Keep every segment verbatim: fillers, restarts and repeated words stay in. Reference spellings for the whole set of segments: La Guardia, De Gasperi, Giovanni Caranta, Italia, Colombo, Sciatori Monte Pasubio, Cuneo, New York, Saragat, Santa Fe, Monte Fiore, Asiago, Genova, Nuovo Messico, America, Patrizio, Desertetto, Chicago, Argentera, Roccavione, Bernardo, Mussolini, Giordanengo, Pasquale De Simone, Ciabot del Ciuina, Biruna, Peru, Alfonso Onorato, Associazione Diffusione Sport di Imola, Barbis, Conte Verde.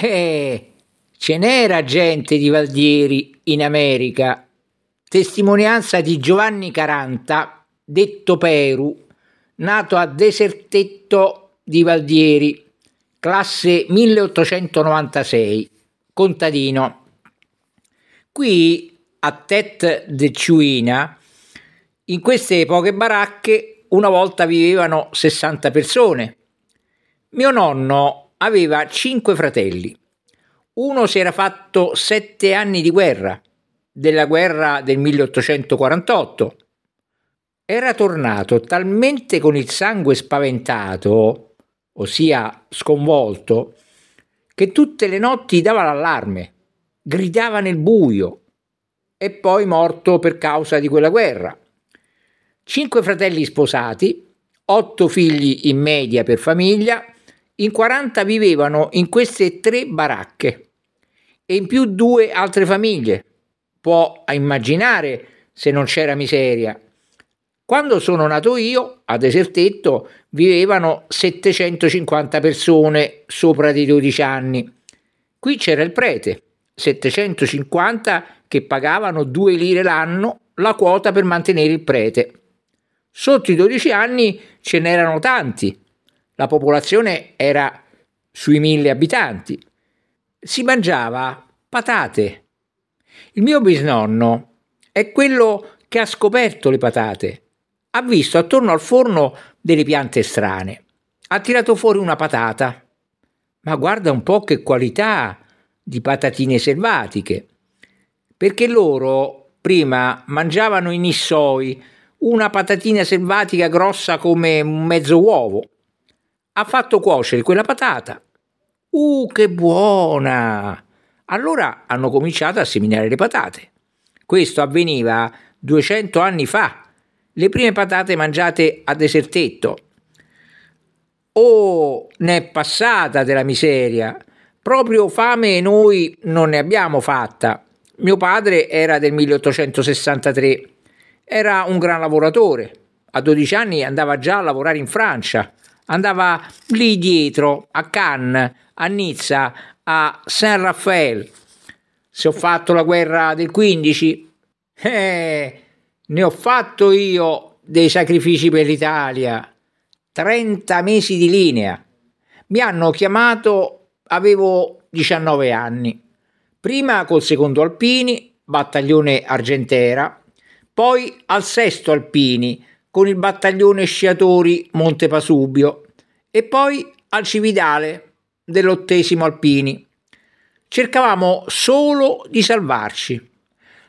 Eh, ce n'era gente di Valdieri in America. Testimonianza di Giovanni Caranta, detto Peru, nato a Desertetto di Valdieri, classe milleottocentonovantasei, contadino. Qui a Castel Garda del Ciuina, in queste poche baracche, una volta vivevano sessanta persone. Mio nonno aveva cinque fratelli. Uno si era fatto sette anni di guerra, della guerra del milleottocentoquarantotto. Era tornato talmente con il sangue spaventato, ossia sconvolto, che tutte le notti dava l'allarme, gridava nel buio. E poi morto per causa di quella guerra. Cinque fratelli sposati, otto figli in media per famiglia, in quaranta vivevano in queste tre baracche e in più due altre famiglie. Può immaginare se non c'era miseria. Quando sono nato io, a Desertetto, vivevano settecentocinquanta persone sopra dei dodici anni. Qui c'era il prete, settecentocinquanta che pagavano due lire l'anno la quota per mantenere il prete. Sotto i dodici anni ce n'erano tanti, la popolazione era sui mille abitanti. Si mangiava patate. Il mio bisnonno è quello che ha scoperto le patate. Ha visto attorno al forno delle piante strane. Ha tirato fuori una patata. Ma guarda un po' che qualità di patatine selvatiche. Perché loro prima mangiavano i nissoi, una patatina selvatica grossa come un mezzo uovo. Ha fatto cuocere quella patata. Uh, che buona! Allora hanno cominciato a seminare le patate. Questo avveniva duecento anni fa, le prime patate mangiate a Desertetto. Oh, ne è passata della miseria! Proprio fame noi non ne abbiamo fatta. Mio padre era del milleottocentosessantatré, era un gran lavoratore, a dodici anni andava già a lavorare in Francia, andava lì dietro, a Cannes, a Nizza, a Saint-Raphaël. Se ho fatto la guerra del quindici, eh, ne ho fatto io dei sacrifici per l'Italia, trenta mesi di linea, mi hanno chiamato, avevo diciannove anni. Prima col secondo Alpini, battaglione Argentera, poi al sesto Alpini con il battaglione Sciatori Monte Pasubio e poi al Cividale dell'ottesimo Alpini. Cercavamo solo di salvarci.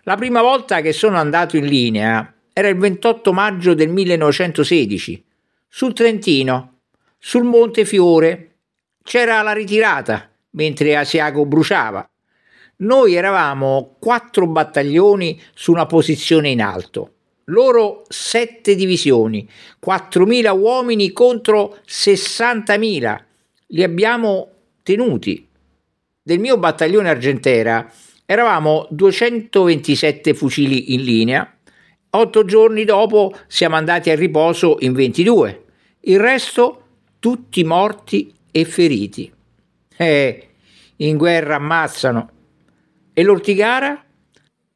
La prima volta che sono andato in linea era il ventotto maggio del millenovecentosedici, sul Trentino, sul Monte Fiore. C'era la ritirata mentre Asiago bruciava. Noi eravamo quattro battaglioni su una posizione in alto, loro sette divisioni, quattromila uomini contro sessantamila, li abbiamo tenuti. Del mio battaglione Argentera eravamo duecentoventisette fucili in linea, otto giorni dopo siamo andati a riposo in ventidue, il resto tutti morti e feriti. Eh, in guerra ammazzano. E l'ortigara?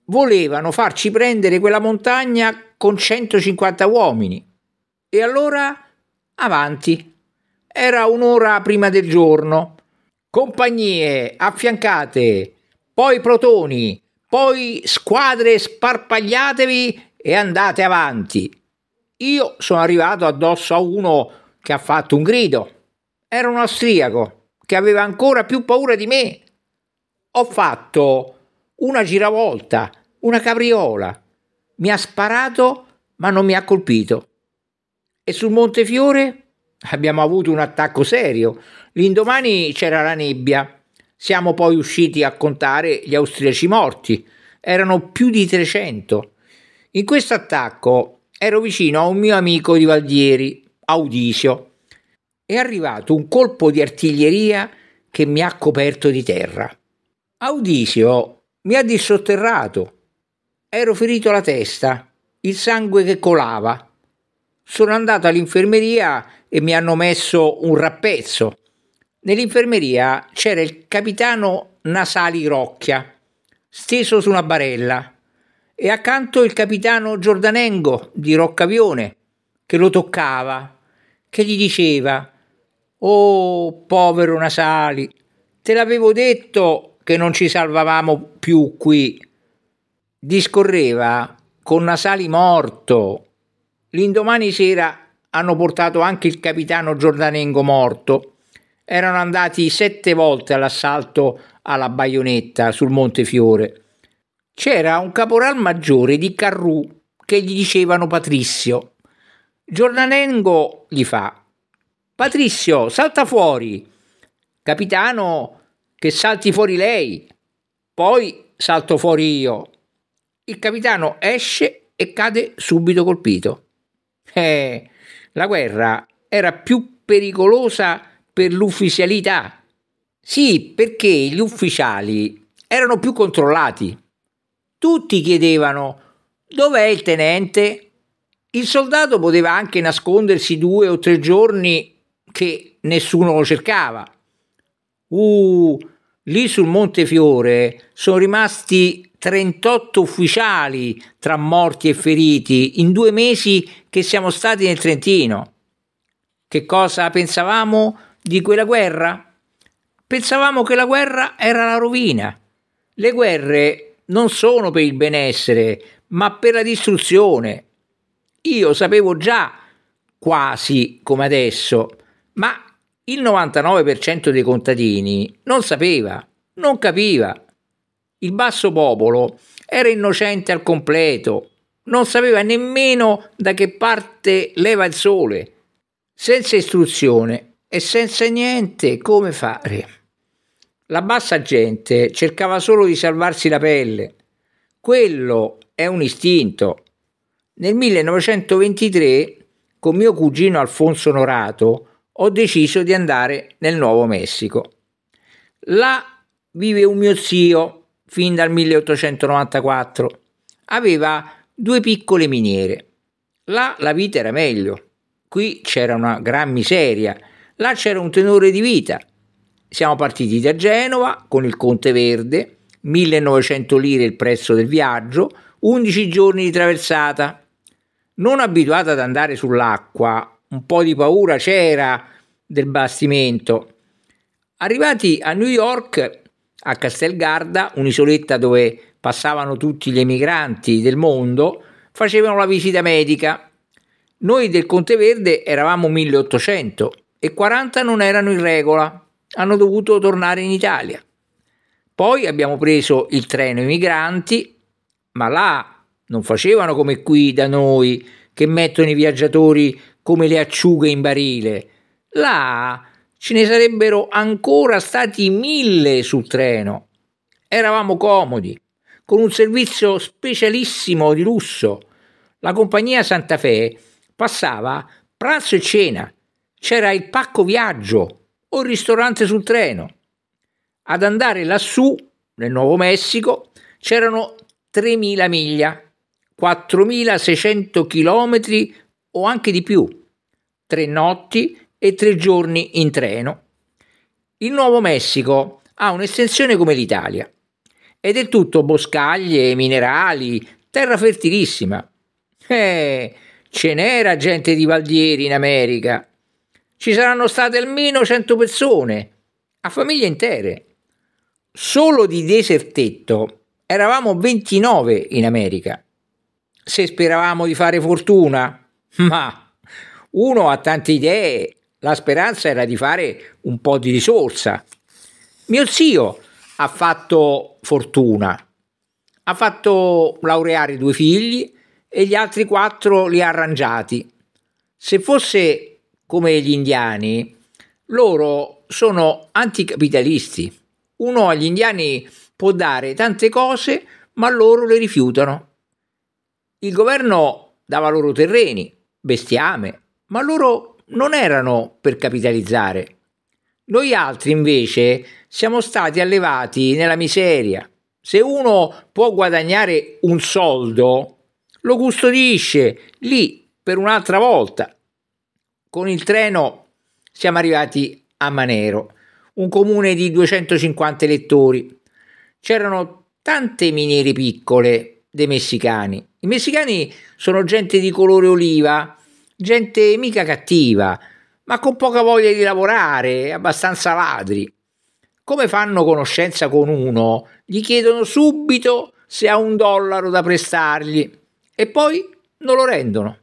Volevano farci prendere quella montagna con centocinquanta uomini. E allora avanti. Era un'ora prima del giorno. Compagnie affiancate, poi protoni, poi squadre, sparpagliatevi e andate avanti. Io sono arrivato addosso a uno che ha fatto un grido. Era un austriaco che aveva ancora più paura di me. Ho fatto una giravolta, una capriola, mi ha sparato ma non mi ha colpito. E sul Monte Fiore abbiamo avuto un attacco serio, l'indomani c'era la nebbia, siamo poi usciti a contare gli austriaci morti, erano più di trecento. In questo attacco ero vicino a un mio amico di Valdieri, Audisio, è arrivato un colpo di artiglieria che mi ha coperto di terra. Audisio mi ha dissotterrato, ero ferito alla testa, il sangue che colava. Sono andato all'infermeria e mi hanno messo un rappezzo. Nell'infermeria c'era il capitano Nasali Rocchia, steso su una barella, e accanto il capitano Giordanengo di Roccavione, che lo toccava, che gli diceva: «Oh, povero Nasali, te l'avevo detto che non ci salvavamo più qui». Discorreva con Nasali morto. L'indomani sera hanno portato anche il capitano Giordanengo morto. Erano andati sette volte all'assalto alla baionetta sul Monte Fiore. C'era un caporal maggiore di Carrù che gli dicevano Patrizio. Giordanengo gli fa: «Patrizio, salta fuori». «Capitano, che salti fuori lei». «Poi salto fuori io». Il capitano esce e cade subito colpito. Eh, la guerra era più pericolosa per l'ufficialità. Sì, perché gli ufficiali erano più controllati. Tutti chiedevano: dov'è il tenente? Il soldato poteva anche nascondersi due o tre giorni che nessuno lo cercava. Uh, lì sul Monte Fiore sono rimasti trentotto ufficiali tra morti e feriti in due mesi che siamo stati nel Trentino. Che cosa pensavamo di quella guerra? Pensavamo che la guerra era la rovina. Le guerre non sono per il benessere, ma per la distruzione. Io sapevo già, quasi come adesso, ma il novantanove per cento dei contadini non sapeva, non capiva. Il basso popolo era innocente al completo, non sapeva nemmeno da che parte leva il sole. Senza istruzione e senza niente come fare. La bassa gente cercava solo di salvarsi la pelle. Quello è un istinto. Nel millenovecentoventitré, con mio cugino Alfonso Onorato, ho deciso di andare nel Nuovo Messico. Là vive un mio zio fin dal milleottocentonovantaquattro. Aveva due piccole miniere. Là la vita era meglio. Qui c'era una gran miseria. Là c'era un tenore di vita. Siamo partiti da Genova con il Conte Verde, millenovecento lire il prezzo del viaggio, undici giorni di traversata. Non abituata ad andare sull'acqua, un po' di paura c'era del bastimento. Arrivati a New York, a Castel Garda, un'isoletta dove passavano tutti gli emigranti del mondo, facevano la visita medica. Noi del Conte Verde eravamo milleottocento e quaranta non erano in regola, hanno dovuto tornare in Italia. Poi abbiamo preso il treno ai migranti, ma là non facevano come qui da noi, che mettono i viaggiatori come le acciughe in barile. Là ce ne sarebbero ancora stati mille sul treno. Eravamo comodi, con un servizio specialissimo di lusso. La compagnia Santa Fe passava pranzo e cena, c'era il pacco viaggio o il ristorante sul treno. Ad andare lassù, nel Nuovo Messico, c'erano tremila miglia, quattromilaseicento chilometri o anche di più, tre notti e tre giorni in treno. Il Nuovo Messico ha un'estensione come l'Italia ed è tutto boscaglie, minerali, terra fertilissima. Eh... Ce n'era gente di Valdieri in America. Ci saranno state almeno cento persone, a famiglie intere. Solo di Desertetto eravamo ventinove in America. Se speravamo di fare fortuna, ma uno ha tante idee, la speranza era di fare un po' di risorsa. Mio zio ha fatto fortuna, ha fatto laureare due figli, e gli altri quattro li ha arrangiati. Se fosse come gli indiani, loro sono anticapitalisti. Uno agli indiani può dare tante cose, ma loro le rifiutano. Il governo dava loro terreni, bestiame, ma loro non erano per capitalizzare. Noi altri, invece, siamo stati allevati nella miseria. Se uno può guadagnare un soldo, lo custodisce lì per un'altra volta. Con il treno siamo arrivati a Manero, un comune di duecentocinquanta elettori. C'erano tante miniere piccole dei messicani. I messicani sono gente di colore oliva, gente mica cattiva, ma con poca voglia di lavorare, abbastanza ladri. Come fanno conoscenza con uno, gli chiedono subito se ha un dollaro da prestargli e poi non lo rendono.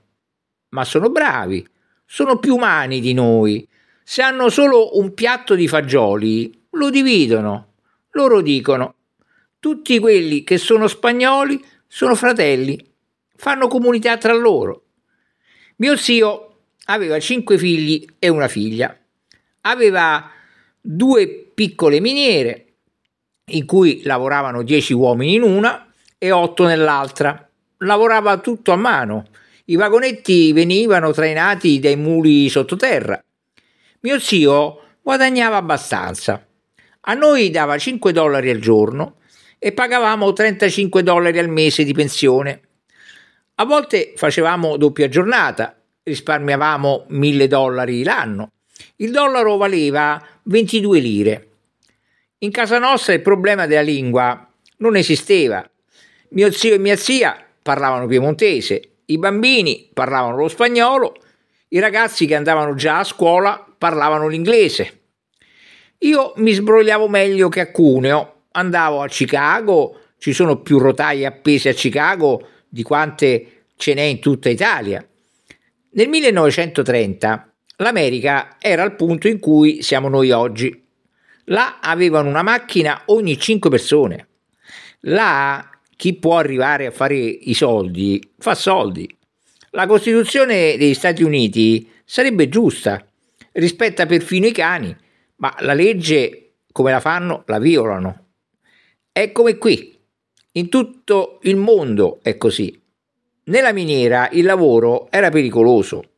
Ma sono bravi, sono più umani di noi. Se hanno solo un piatto di fagioli, lo dividono. Loro dicono: tutti quelli che sono spagnoli sono fratelli, fanno comunità tra loro. Mio zio aveva cinque figli e una figlia. Aveva due piccole miniere, in cui lavoravano dieci uomini in una e otto nell'altra. Lavorava tutto a mano. I vagonetti venivano trainati dai muli sottoterra. Mio zio guadagnava abbastanza. A noi dava cinque dollari al giorno e pagavamo trentacinque dollari al mese di pensione. A volte facevamo doppia giornata, risparmiavamo mille dollari l'anno. Il dollaro valeva ventidue lire. In casa nostra il problema della lingua non esisteva. Mio zio e mia zia parlavano piemontese, i bambini parlavano lo spagnolo, i ragazzi che andavano già a scuola parlavano l'inglese. Io mi sbrogliavo meglio che a Cuneo, andavo a Chicago, ci sono più rotaie appese a Chicago di quante ce n'è in tutta Italia. Nel millenovecentotrenta l'America era al punto in cui siamo noi oggi. Là avevano una macchina ogni cinque persone. Là chi può arrivare a fare i soldi fa soldi. La Costituzione degli Stati Uniti sarebbe giusta, rispetta perfino i cani, ma la legge come la fanno la violano. È come qui, in tutto il mondo è così. Nella miniera il lavoro era pericoloso.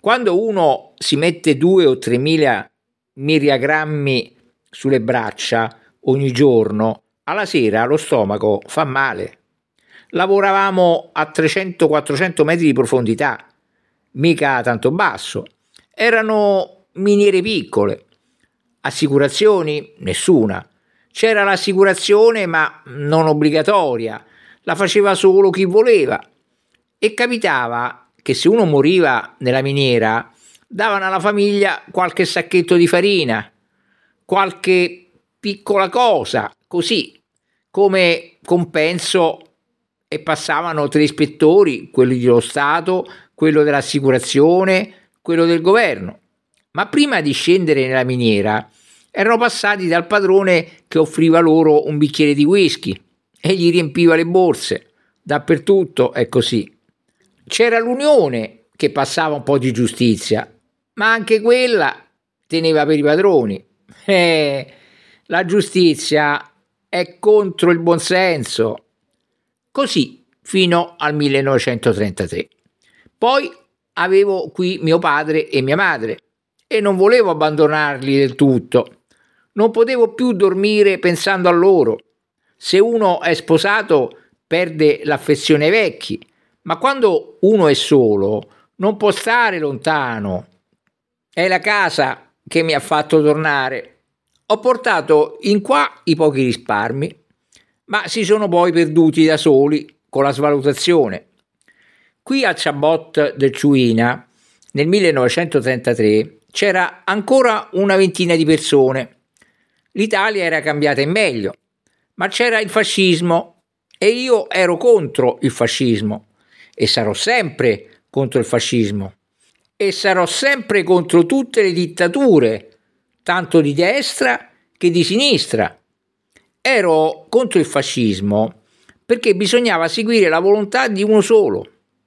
Quando uno si mette due o tre mila miriagrammi sulle braccia ogni giorno, alla sera lo stomaco fa male. Lavoravamo a trecento quattrocento metri di profondità, mica tanto basso. Erano miniere piccole. Assicurazioni? Nessuna. C'era l'assicurazione ma non obbligatoria, la faceva solo chi voleva. E capitava che se uno moriva nella miniera davano alla famiglia qualche sacchetto di farina, qualche piccola cosa, così, come compenso, e passavano tre ispettori, quello dello Stato, quello dell'assicurazione, quello del governo. Ma prima di scendere nella miniera erano passati dal padrone che offriva loro un bicchiere di whisky e gli riempiva le borse. Dappertutto è così. C'era l'Unione che passava un po' di giustizia, ma anche quella teneva per i padroni. Eh... La giustizia è contro il buonsenso. Così fino al millenovecentotrentatré. Poi avevo qui mio padre e mia madre e non volevo abbandonarli del tutto. Non potevo più dormire pensando a loro. Se uno è sposato perde l'affezione ai vecchi, ma quando uno è solo non può stare lontano. È la casa che mi ha fatto tornare. Ho portato in qua i pochi risparmi, ma si sono poi perduti da soli con la svalutazione. Qui a Ciabot del Ciuina, nel millenovecentotrentatré, c'era ancora una ventina di persone. L'Italia era cambiata in meglio, ma c'era il fascismo e io ero contro il fascismo e sarò sempre contro il fascismo e sarò sempre contro tutte le dittature, tanto di destra che di sinistra. Ero contro il fascismo perché bisognava seguire la volontà di uno solo,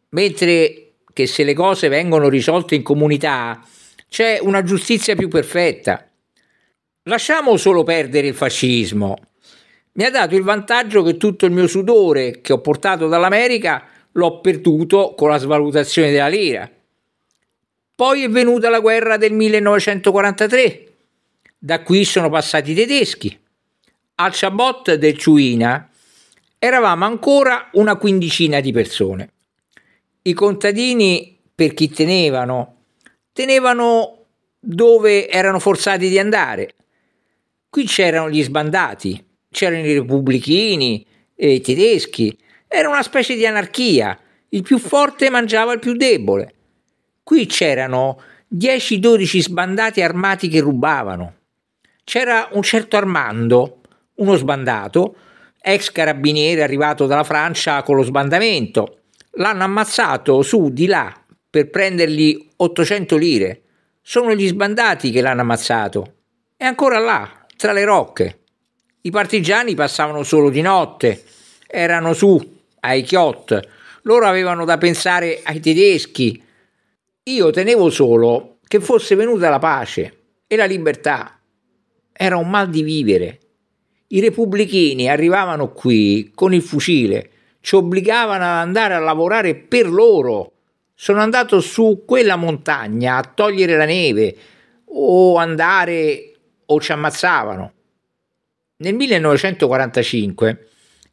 mentre che se le cose vengono risolte in comunità c'è una giustizia più perfetta. Lasciamo solo perdere il fascismo. Mi ha dato il vantaggio che tutto il mio sudore che ho portato dall'America l'ho perduto con la svalutazione della lira. Poi è venuta la guerra del millenovecentoquarantatré. Da qui sono passati i tedeschi. Al Ciabot del Ciuina eravamo ancora una quindicina di persone. I contadini, per chi tenevano, tenevano dove erano forzati di andare. Qui c'erano gli sbandati, c'erano i repubblichini e i tedeschi, era una specie di anarchia, il più forte mangiava il più debole. Qui c'erano dieci dodici sbandati armati che rubavano. C'era un certo Armando, uno sbandato, ex carabiniere arrivato dalla Francia con lo sbandamento. L'hanno ammazzato su di là per prendergli ottocento lire. Sono gli sbandati che l'hanno ammazzato. È ancora là, tra le rocche. I partigiani passavano solo di notte, erano su ai chiot. Loro avevano da pensare ai tedeschi. Io tenevo solo che fosse venuta la pace e la libertà. Era un mal di vivere. I repubblichini arrivavano qui con il fucile, ci obbligavano ad andare a lavorare per loro. Sono andato su quella montagna a togliere la neve o andare o ci ammazzavano. Nel millenovecentoquarantacinque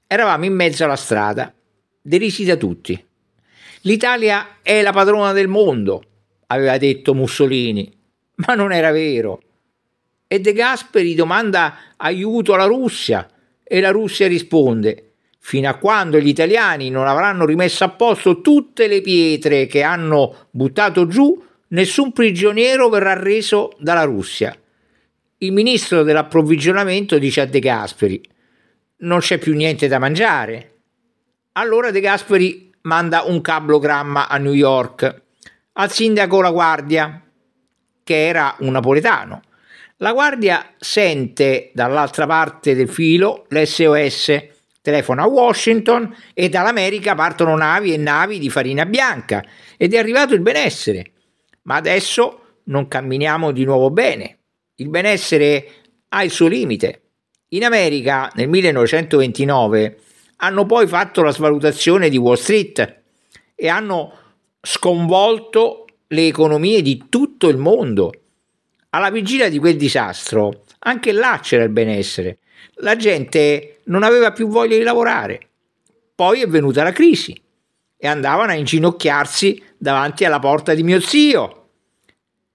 eravamo in mezzo alla strada, derisi da tutti. L'Italia è la padrona del mondo, aveva detto Mussolini, ma non era vero. E De Gasperi domanda aiuto alla Russia e la Russia risponde: fino a quando gli italiani non avranno rimesso a posto tutte le pietre che hanno buttato giù, nessun prigioniero verrà reso dalla Russia. Il ministro dell'approvvigionamento dice a De Gasperi: non c'è più niente da mangiare. Allora De Gasperi manda un cablogramma a New York al sindaco La Guardia, che era un napoletano. La Guardia sente dall'altra parte del filo l'esse o esse, telefona a Washington e dall'America partono navi e navi di farina bianca ed è arrivato il benessere. Ma adesso non camminiamo di nuovo bene. Il benessere ha il suo limite. In America nel millenovecentoventinove hanno poi fatto la svalutazione di Wall Street e hanno sconvolto le economie di tutto il mondo. Alla vigilia di quel disastro, anche là c'era il benessere. La gente non aveva più voglia di lavorare. Poi è venuta la crisi e andavano a inginocchiarsi davanti alla porta di mio zio.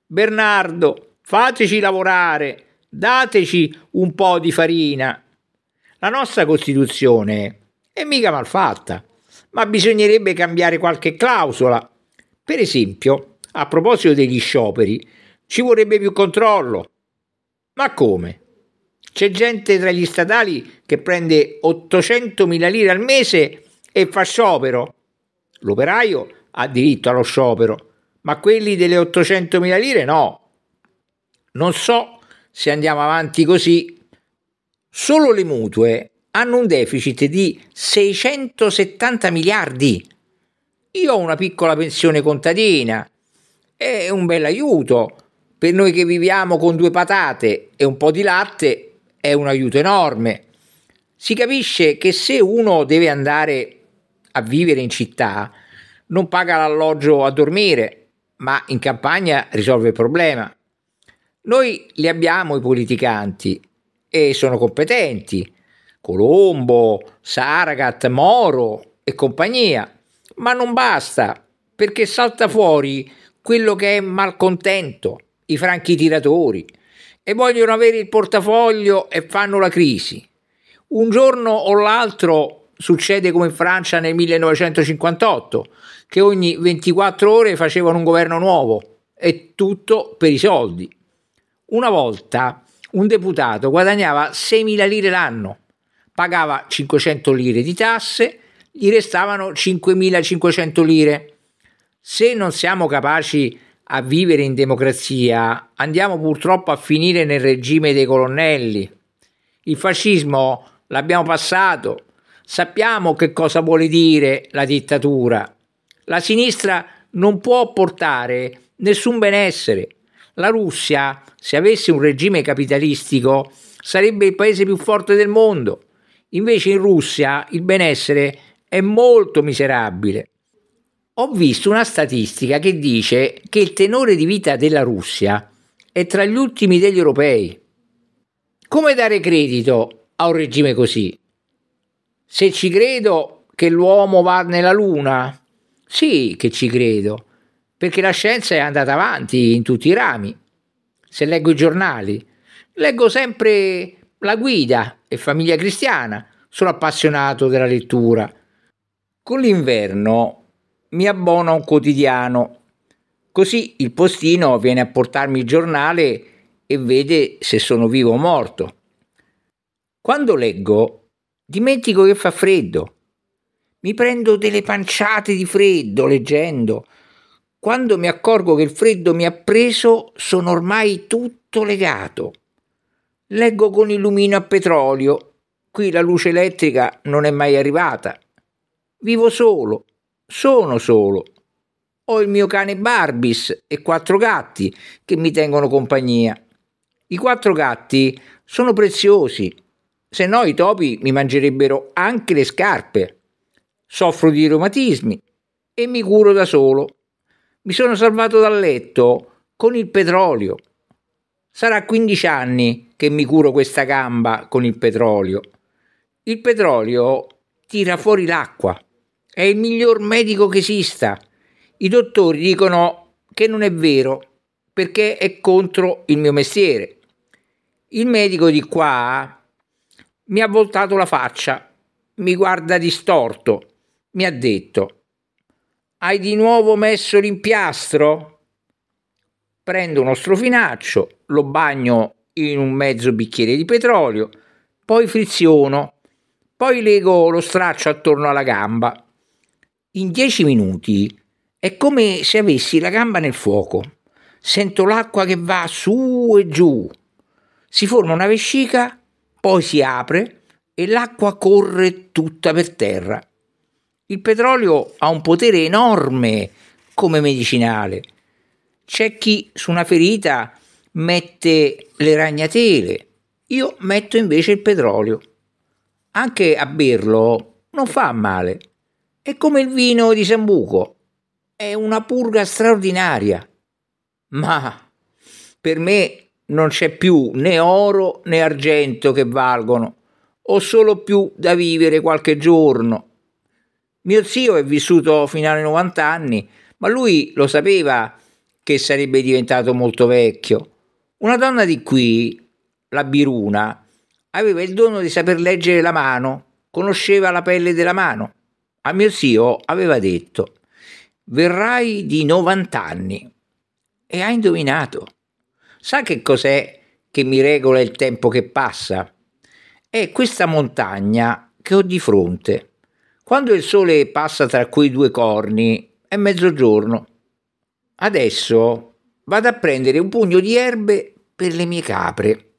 Bernardo, fateci lavorare, dateci un po' di farina. La nostra Costituzione è mica malfatta, ma bisognerebbe cambiare qualche clausola. Per esempio, a proposito degli scioperi, ci vorrebbe più controllo. Ma come? C'è gente tra gli statali che prende ottocentomila lire al mese e fa sciopero. L'operaio ha diritto allo sciopero, ma quelli delle ottocentomila lire no. Non so se andiamo avanti così. Solo le mutue hanno un deficit di seicentosettanta miliardi. Io ho una piccola pensione contadina. È un bel aiuto. Per noi che viviamo con due patate e un po' di latte è un aiuto enorme. Si capisce che se uno deve andare a vivere in città non paga l'alloggio a dormire, ma in campagna risolve il problema. Noi li abbiamo i politicanti e sono competenti, Colombo, Saragat, Moro e compagnia, ma non basta perché salta fuori quello che è malcontento. I franchitiratori, e vogliono avere il portafoglio e fanno la crisi. Un giorno o l'altro succede come in Francia nel millenovecentocinquantotto, che ogni ventiquattro ore facevano un governo nuovo e tutto per i soldi. Una volta un deputato guadagnava seimila lire l'anno, pagava cinquecento lire di tasse, gli restavano cinquemilacinquecento lire. Se non siamo capaci a vivere in democrazia andiamo purtroppo a finire nel regime dei colonnelli. Il fascismo l'abbiamo passato, sappiamo che cosa vuole dire la dittatura. La sinistra non può portare nessun benessere. La Russia, se avesse un regime capitalistico, sarebbe il paese più forte del mondo. Invece in Russia il benessere è molto miserabile. Ho visto una statistica che dice che il tenore di vita della Russia è tra gli ultimi degli europei. Come dare credito a un regime così? Se ci credo che l'uomo va nella luna? Sì che ci credo, perché la scienza è andata avanti in tutti i rami. Se leggo i giornali, leggo sempre La Guida e Famiglia Cristiana, sono appassionato della lettura. Con l'inverno mi abbono a un quotidiano, così il postino viene a portarmi il giornale e vede se sono vivo o morto. Quando leggo, dimentico che fa freddo. Mi prendo delle panciate di freddo leggendo. Quando mi accorgo che il freddo mi ha preso, sono ormai tutto legato. Leggo con il lumino a petrolio. Qui la luce elettrica non è mai arrivata. Vivo solo. Sono solo. Ho il mio cane Barbis e quattro gatti che mi tengono compagnia. I quattro gatti sono preziosi. Se no i topi mi mangerebbero anche le scarpe. Soffro di reumatismi e mi curo da solo. Mi sono salvato dal letto con il petrolio. Sarà quindici anni che mi curo questa gamba con il petrolio. Il petrolio tira fuori l'acqua. È il miglior medico che esista. I dottori dicono che non è vero perché è contro il mio mestiere. Il medico di qua mi ha voltato la faccia, mi guarda distorto, mi ha detto: «Hai di nuovo messo l'impiastro?» Prendo uno strofinaccio, lo bagno in un mezzo bicchiere di petrolio, poi friziono, poi lego lo straccio attorno alla gamba. In dieci minuti è come se avessi la gamba nel fuoco. Sento l'acqua che va su e giù. Si forma una vescica, poi si apre e l'acqua corre tutta per terra. Il petrolio ha un potere enorme come medicinale. C'è chi su una ferita mette le ragnatele, io metto invece il petrolio. Anche a berlo non fa male. È come il vino di Sambuco, è una purga straordinaria. Ma per me non c'è più né oro né argento che valgono, ho solo più da vivere qualche giorno. Mio zio è vissuto fino ai novanta anni, ma lui lo sapeva che sarebbe diventato molto vecchio. Una donna di qui, la Biruna, aveva il dono di saper leggere la mano, conosceva la pelle della mano. A mio zio aveva detto: «Verrai di novanta anni». E ha indovinato. Sa che cos'è che mi regola il tempo che passa? È questa montagna che ho di fronte. Quando il sole passa tra quei due corni è mezzogiorno. Adesso vado a prendere un pugno di erbe per le mie capre.